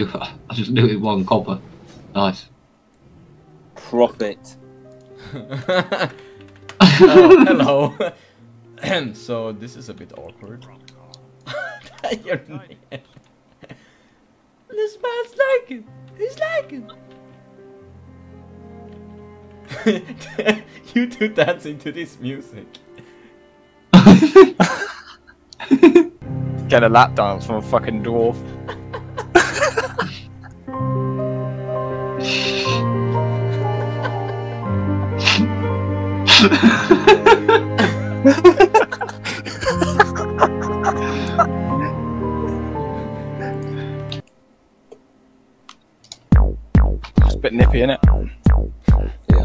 I just knew it won copper. Nice. Profit. Oh, hello. So this is a bit awkward. Your name. This man's like it. He's like it. You two dancing to this music. Get a lap dance from a fucking dwarf. It's a bit nippy, isn't it? Yeah.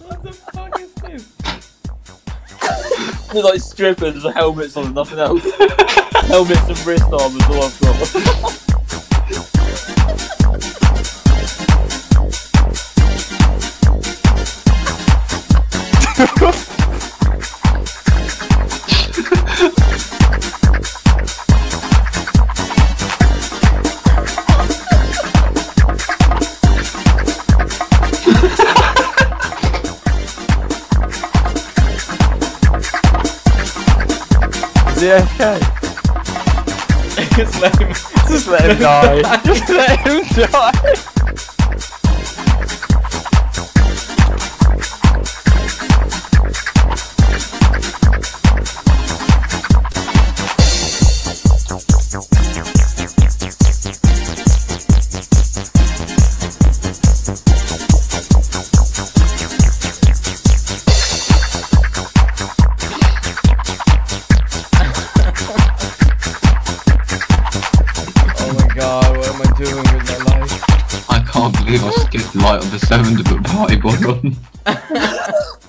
What the fuck is this? They're like strippers with helmets on and nothing else. Helmets and wrist arm is all I've got. Okay. Just let him die. Just let him die. I can't believe I skipped light on the 7th of a party boy on.